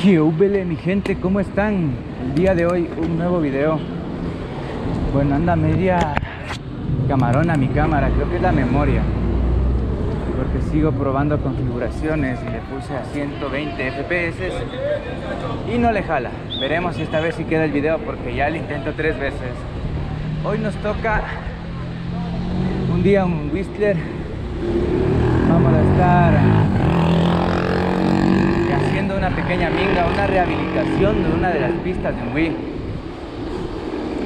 ¿Qué húbele, mi gente? ¿Cómo están? El día de hoy un nuevo video. Bueno, anda media camarona mi cámara, creo que es la memoria, porque sigo probando configuraciones y le puse a 120 FPS y no le jala. Veremos si esta vez sí queda el video, porque ya lo intento 3 veces. Hoy nos toca un día un Whistler. Vamos a estar haciendo una pequeña minga, una rehabilitación de una de las pistas de Ungüi.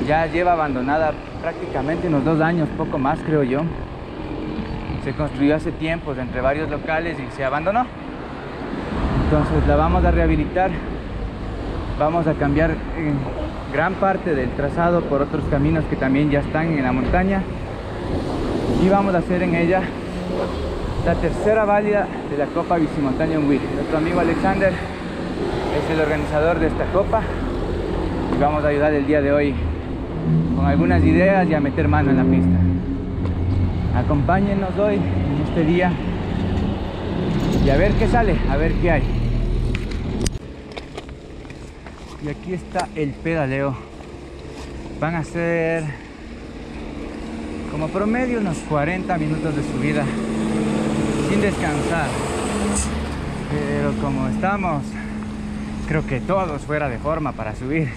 Ya lleva abandonada prácticamente unos 2 años, poco más creo yo. Se construyó hace tiempos entre varios locales y se abandonó. Entonces la vamos a rehabilitar. Vamos a cambiar gran parte del trazado por otros caminos que también ya están en la montaña. Y vamos a hacer en ella la tercera válida de la Copa Bicimontaña Ungüi. Nuestro amigo Alexander es el organizador de esta copa. Y vamos a ayudar el día de hoy con algunas ideas y a meter mano en la pista. Acompáñenos hoy en este día y a ver qué sale, a ver qué hay. Y aquí está el pedaleo. Van a ser como promedio unos 40 minutos de subida sin descansar, pero como estamos creo que todos fuera de forma para subir,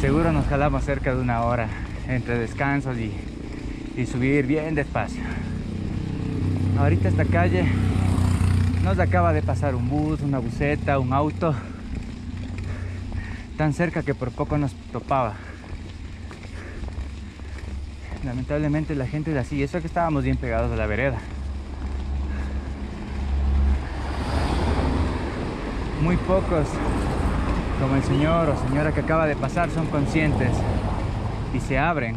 seguro nos jalamos cerca de 1 hora entre descansos y subir bien despacio. Ahorita esta calle nos acaba de pasar un bus, una buseta, un auto, tan cerca que por poco nos topaba. Lamentablemente la gente era así, eso que estábamos bien pegados a la vereda. Muy pocos, como el señor o señora que acaba de pasar, son conscientes y se abren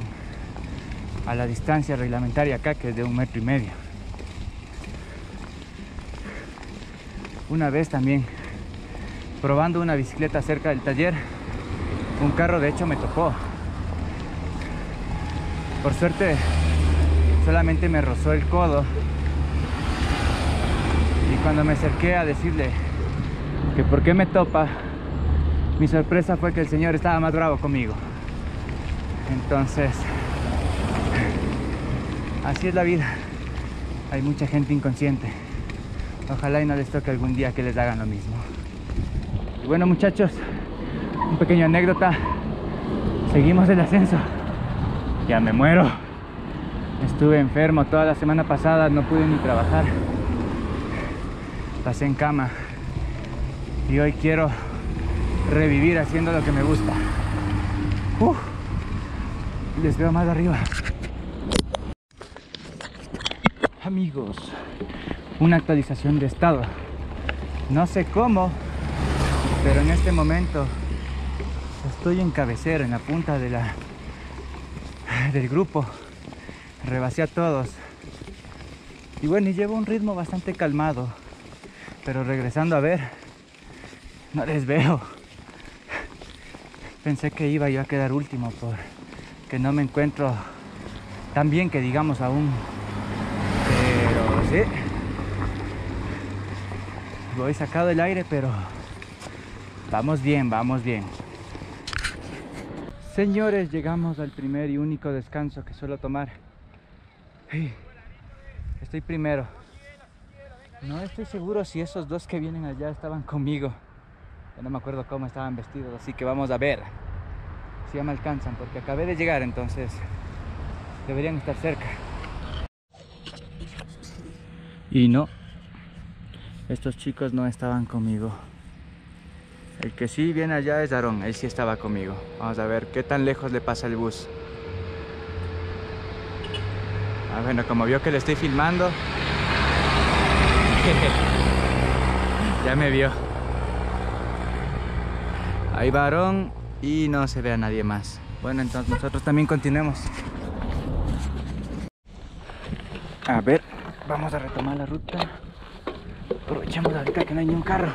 a la distancia reglamentaria acá, que es de 1,5 metros. Una vez también probando una bicicleta cerca del taller, un carro de hecho me tocó. Por suerte solamente me rozó el codo, y cuando me acerqué a decirle que por qué me topa, mi sorpresa fue que el señor estaba más bravo conmigo. Entonces así es la vida, hay mucha gente inconsciente. Ojalá y no les toque algún día que les hagan lo mismo. Y bueno, muchachos, un pequeño anécdota. Seguimos el ascenso. Ya me muero. Estuve enfermo toda la semana pasada, no pude ni trabajar. Pasé en cama. Y hoy quiero revivir haciendo lo que me gusta. Les veo más arriba. Amigos, una actualización de estado. No sé cómo, pero en este momento estoy en cabecera, en la punta de del grupo. Rebasé a todos. Y bueno, y llevo un ritmo bastante calmado. Pero regresando a ver, no les veo. Pensé que iba yo a quedar último, porque no me encuentro tan bien que digamos aún. Sí. Voy sacado el aire, pero vamos bien, vamos bien. Señores, llegamos al primer y único descanso que suelo tomar. Estoy primero. No estoy seguro si esos dos que vienen allá estaban conmigo. Yo no me acuerdo cómo estaban vestidos, así que vamos a ver si ya me alcanzan, porque acabé de llegar, entonces deberían estar cerca. Y no, estos chicos no estaban conmigo. El que sí viene allá es Aarón, él sí estaba conmigo. Vamos a ver qué tan lejos le pasa el bus. Ah, bueno, como vio que le estoy filmando, ya me vio. Ahí va Aarón y no se ve a nadie más. Bueno, entonces nosotros también continuemos. A ver, vamos a retomar la ruta. Aprovechamos ahorita que no hay ni un carro.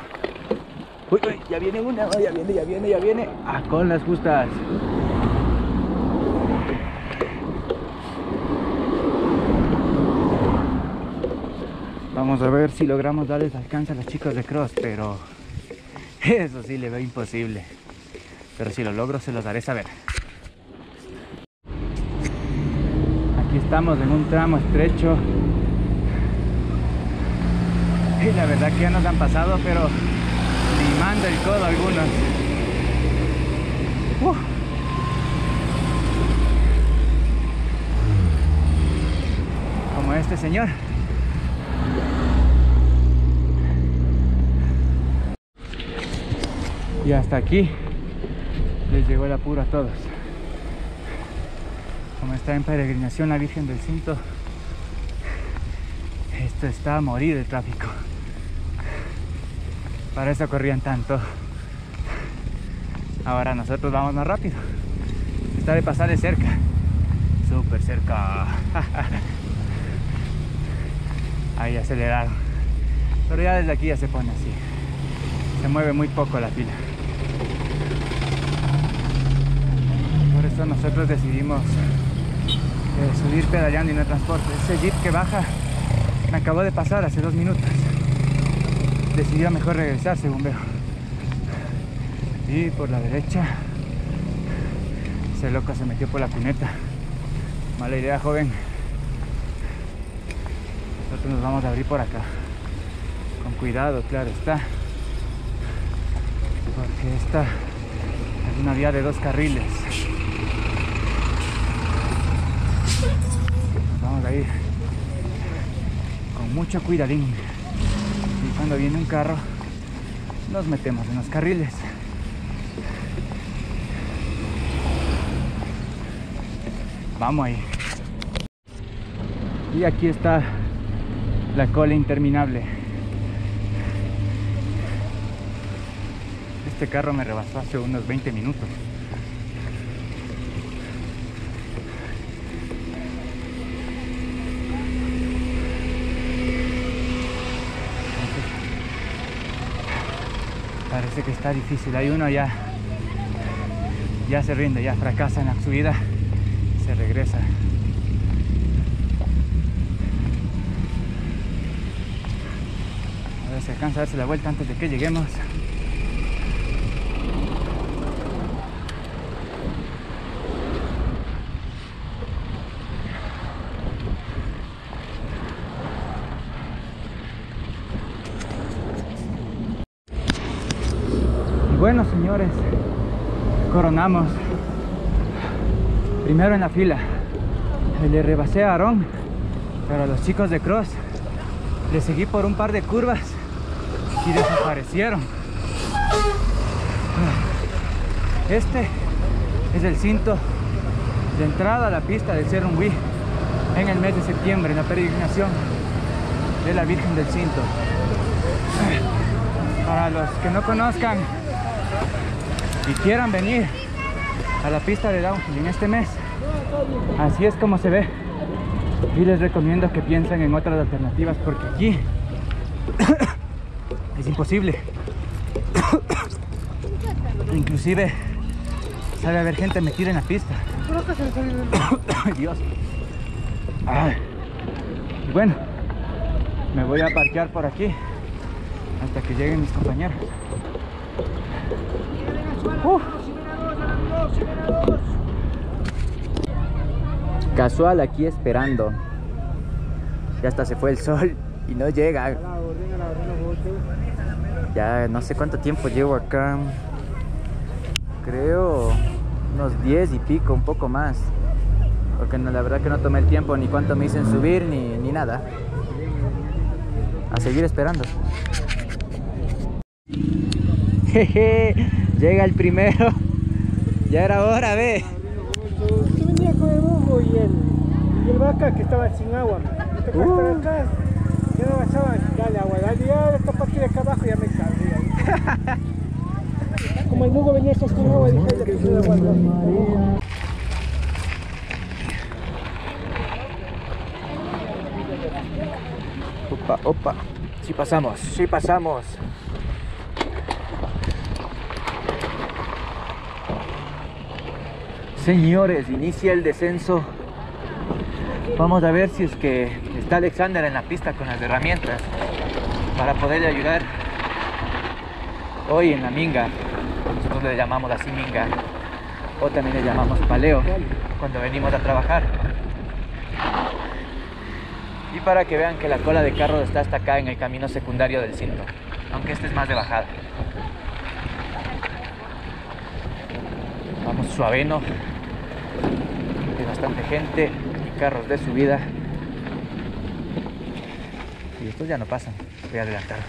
Uy, uy, ya viene una, ya viene. Ah, con las justas. Vamos a ver si logramos darles alcance a los chicos de Cross, pero Eso sí le veo imposible. Pero si lo logro, se los haré saber. Aquí estamos en un tramo estrecho. Y la verdad que ya nos han pasado, pero limando el codo algunos. Como este señor. Y hasta aquí les llegó el apuro a todos. Como está en peregrinación la Virgen del Cinto, esto está a morir de tráfico. Para eso corrían tanto. Ahora nosotros vamos más rápido. Está de pasar de cerca. Súper cerca. Ahí aceleraron. Pero ya desde aquí ya se pone así. Se mueve muy poco la fila. Por eso nosotros decidimos subir pedaleando y no transporte. Ese jeep que baja me acabó de pasar hace 2 minutos. Decidió mejor regresar, según veo. Y por la derecha. Ese loco se metió por la cuneta. Mala idea, joven. Nosotros nos vamos a abrir por acá. Con cuidado, claro está. Porque esta es una vía de 2 carriles. Nos vamos a ir con mucho cuidadín. Y cuando viene un carro, nos metemos en los carriles. Vamos ahí. Y aquí está la cola interminable. Este carro me rebasó hace unos 20 minutos. Parece que está difícil. Hay uno ya se rinde, ya fracasa en la subida, se regresa. A ver si alcanza a darse la vuelta antes de que lleguemos. Bueno, señores, coronamos primero en la fila. Le rebasé a Aarón, pero a los chicos de Cross le seguí por un par de curvas y desaparecieron. Este es el cinto de entrada a la pista del Cerro Ungüi en el mes de septiembre, en la peregrinación de la Virgen del Cinto. Para los que no conozcan y quieran venir a la pista de downhill en este mes, así es como se ve, y les recomiendo que piensen en otras alternativas, porque aquí es imposible. Inclusive sabe haber gente metida en la pista. Dios. Ay. Bueno, me voy a parquear por aquí hasta que lleguen mis compañeros. Casual aquí esperando. Ya hasta se fue el sol y no llega. Ya no sé cuánto tiempo llevo acá. Creo unos 10 y pico, un poco más. Porque no, la verdad que no tomé el tiempo ni cuánto me dicen subir ni nada. A seguir esperando. Jeje, llega el primero. Ya era hora, ve. Yo venía con el bumbo y el vaca que estaba sin agua. Este para atrás, yo no avanzaba. Dale agua, dale. Ya esta parte de acá abajo ya me cabré. Como el bumbo venía sin agua, dije que se la guardó. Opa, opa. Sí pasamos, sí pasamos. Señores, inicia el descenso. Vamos a ver si es que está Alexander en la pista con las herramientas para poderle ayudar. hoy en la minga. Nosotros le llamamos así minga, o también le llamamos paleo, cuando venimos a trabajar. Y para que vean que la cola de carro está hasta acá en el camino secundario del Cinto, aunque este es más de bajada. Vamos suaveno, hay bastante gente y carros de subida. Y estos ya no pasan, voy a adelantar.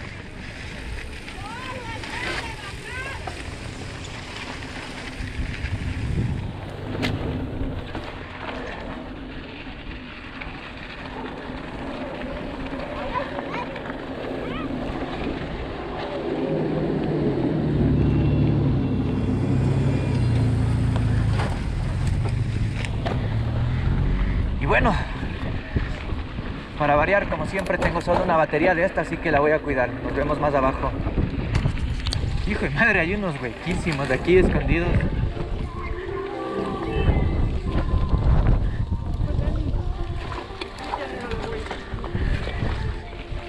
Y bueno, para variar, como siempre, tengo solo una batería de esta, así que la voy a cuidar. Nos vemos más abajo. Hijo de madre, hay unos huequísimos de aquí escondidos.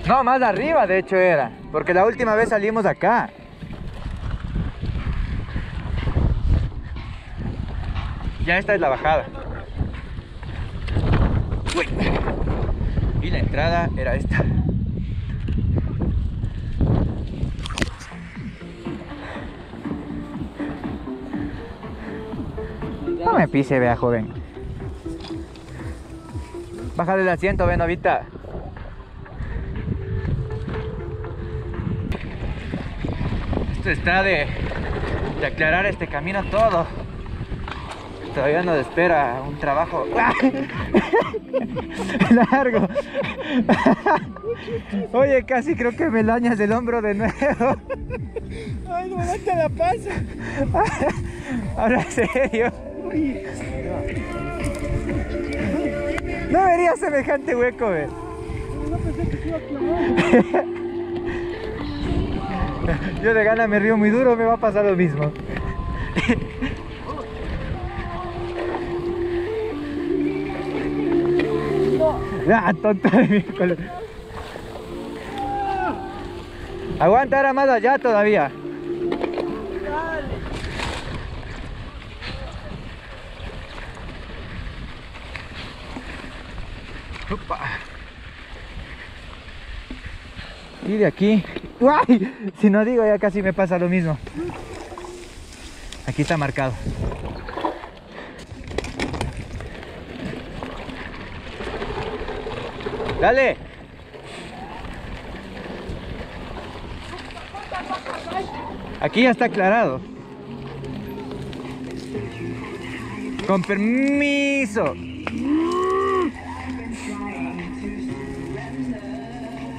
No, más arriba de hecho era, porque la última vez salimos acá. Ya esta es la bajada. Uy. Y la entrada era esta. No me pise, vea, joven. Bájale el asiento, ve, novita. Esto está de aclarar este camino todo. Todavía nos espera un trabajo largo. Oye, casi creo que me lañas el hombro de nuevo. Ay, no me la pasa. Ahora, en serio. No vería semejante hueco, ¿ves? No pensé que se iba a clavar. Yo de gana me río muy duro, me va a pasar lo mismo. Ah, tonto de mi color. Aguanta, era más allá todavía. Opa. Y de aquí. ¡Uay! Si no digo, ya casi me pasa lo mismo. Aquí está marcado. Dale. Aquí ya está aclarado. Con permiso.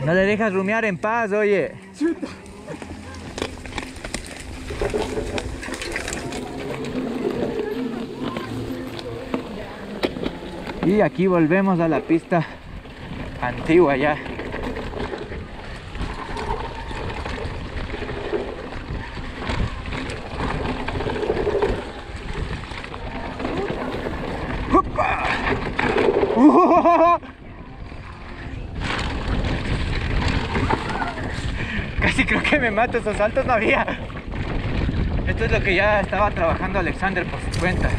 No le dejas rumiar en paz, oye. Y aquí volvemos a la pista antigua ya. Casi creo que me mato, esos saltos no había. Esto es lo que ya estaba trabajando Alexander por su cuenta.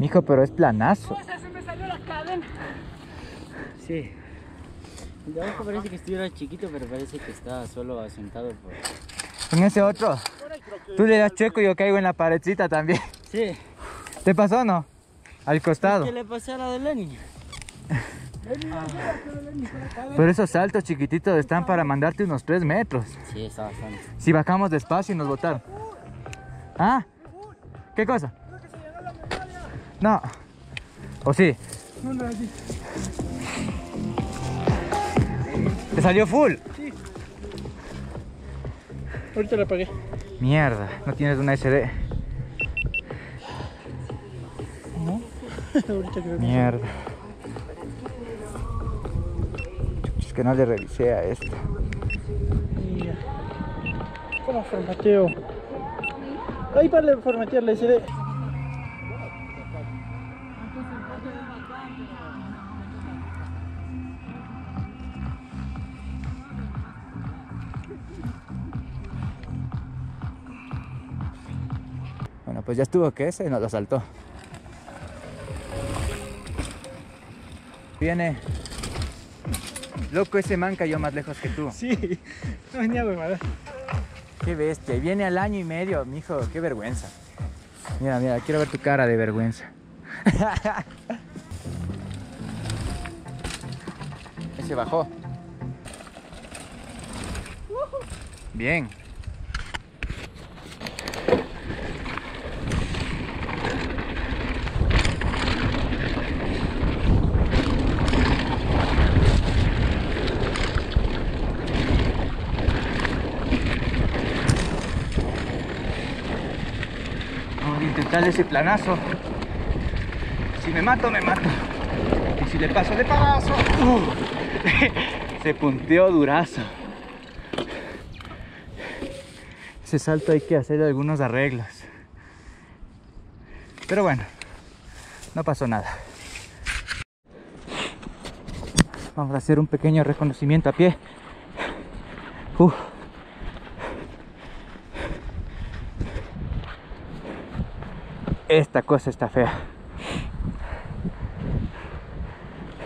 Mijo, pero es planazo. O sea, se me salió la cadena. Sí. El de abajo parece que estuviera chiquito, pero parece que estaba solo asentado por... ¿En ese otro? Tú le das chueco y yo caigo en la paredcita también. Sí. ¿Te pasó o no? Al costado. ¿Qué le pasó a la de Lenny? Pero esos saltos chiquititos están para mandarte unos 3 metros. Sí, está bastante. Si bajamos despacio y nos botaron. ¿Ah? ¿Qué cosa? No. ¿O sí? No, no, sí. ¿Te salió full? Sí. Ahorita la apagué. Mierda, no tienes una SD. No. Ahorita creo que mierda. Es que no le revisé a esto. Mira. ¿Cómo formateo? Ahí para formatear la SD. Bueno, pues ya estuvo que ese nos lo saltó. Viene. Loco, ese man cayó más lejos que tú. Sí, no venía huevada. Qué bestia, viene al año y medio, mijo, qué vergüenza. Mira, mira, quiero ver tu cara de vergüenza. Ese bajó. Bien. Dale ese planazo. Si me mato, me mato. Y si le paso, le paso. Se punteó durazo. Ese salto hay que hacer algunos arreglos. Pero bueno, no pasó nada. Vamos a hacer un pequeño reconocimiento a pie. Esta cosa está fea.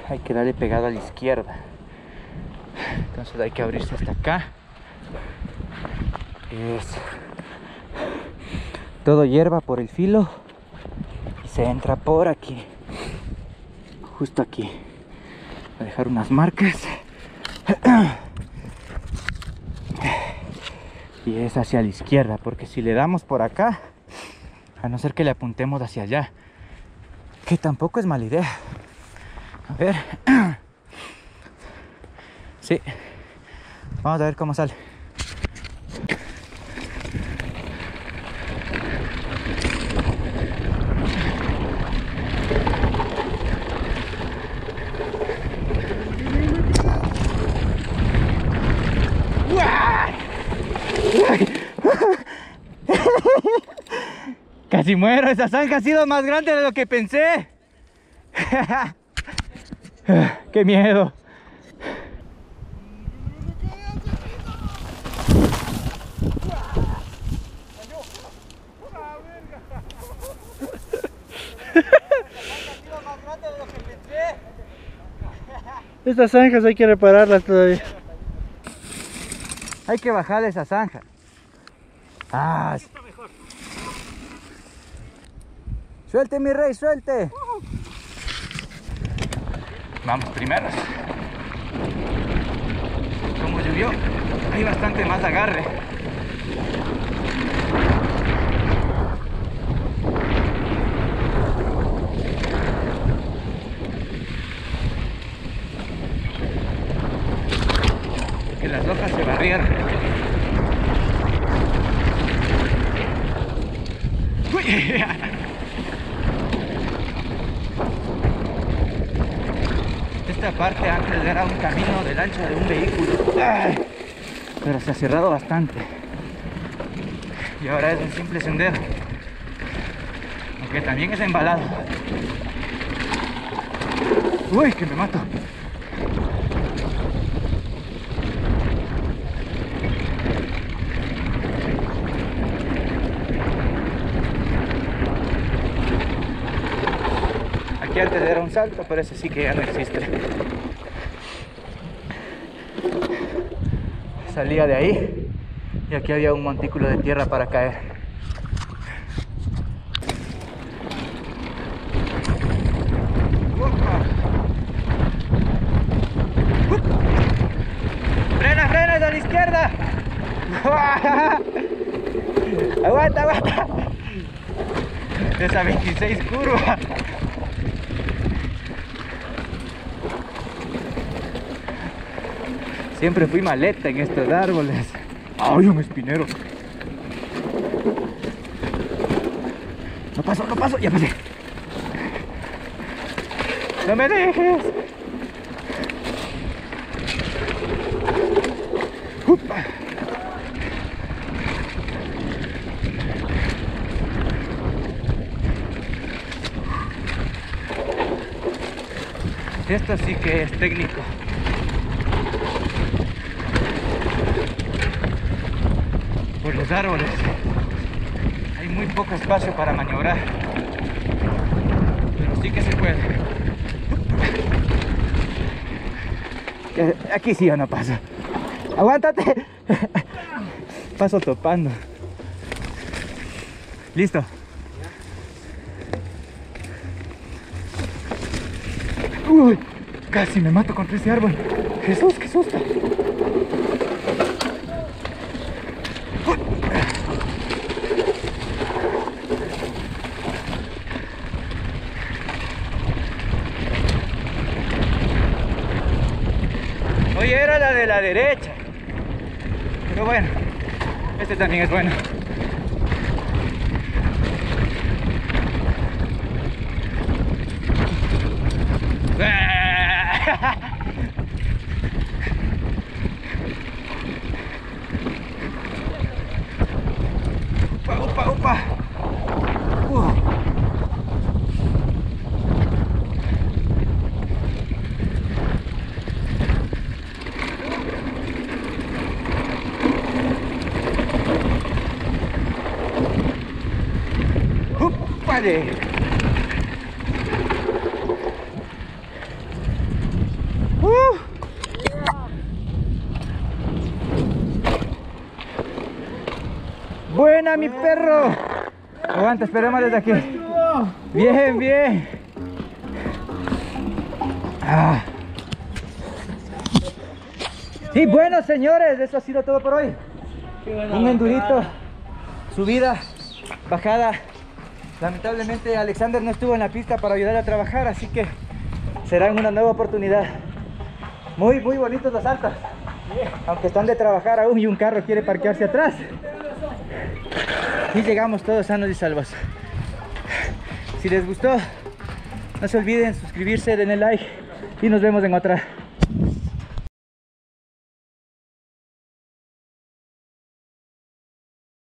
Hay que darle pegado a la izquierda. Entonces hay que abrirse hasta acá. Eso. Todo hierba por el filo. Y se entra por aquí. Justo aquí. Voy a dejar unas marcas. Y es hacia la izquierda. Porque si le damos por acá, a no ser que le apuntemos hacia allá, que tampoco es mala idea. A ver. Sí. Vamos a ver cómo sale. Casi muero, esa zanja ha sido más grande de lo que pensé. ¡Qué miedo! Estas zanjas hay que repararlas todavía. Hay que bajar de esa zanja. Ah, sí. Suelte, mi rey, suelte. Vamos primeros. Como llovió, hay bastante más agarre. Que las hojas se barrieran. Uy. Parte antes era un camino del ancho de un vehículo. ¡Ay! Pero se ha cerrado bastante y ahora es un simple sendero, aunque también es embalado. Uy, que me mato. Aquí antes era un salto, pero ese sí que ya no existe. Salía de ahí y aquí había un montículo de tierra para caer. ¡Frena, frena, a la izquierda! ¡Aguanta, aguanta! Esa 26 curva. Siempre fui maleta en estos árboles. ¡Ay, un espinero! No paso, no paso, ya pasé. ¡No me dejes! ¡Upa! Esto sí que es técnico. Por los árboles hay muy poco espacio para maniobrar, pero sí que se puede. Aquí sí ya no pasa. ¡Aguántate! Paso topando. Listo. Uy, casi me mato contra ese árbol. Jesús, qué susto. Oye, era la de la derecha. Pero bueno, este también es bueno. Buena, mi perro. Aguanta, esperemos desde aquí. Bien, bien. Ah. Y sí, bueno, señores, eso ha sido todo por hoy. Un endurito, subida, bajada. Lamentablemente Alexander no estuvo en la pista para ayudar a trabajar, así que será una nueva oportunidad. Muy, muy bonitos los altos, aunque están de trabajar aún y un carro quiere parquearse atrás. Y llegamos todos sanos y salvos. Si les gustó, no se olviden suscribirse, denle like y nos vemos en otra.